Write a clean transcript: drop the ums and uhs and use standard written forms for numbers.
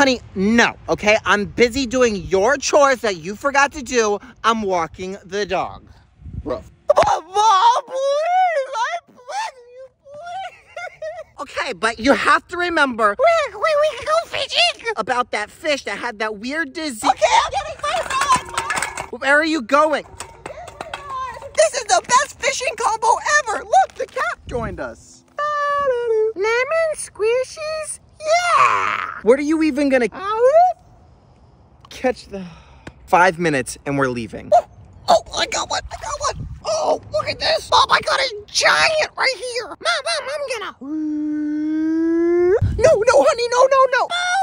Honey, no, okay? I'm busy doing your chores that you forgot to do. I'm walking the dog. Bro. Mom, please! I'm begging you, please! Okay, but you have to remember... We go fishing! ...about that fish that had that weird disease... Okay, I'm getting my phone! Where are you going? This is the best fishing combo ever! Look, the cat joined us! Lemon squishies? Yeah! Where are you even gonna catch the... 5 minutes and we're leaving. Oh, I got one, Oh, look at this. Mom, I got a giant right here. Mom, I'm gonna... No, honey, no. Mom!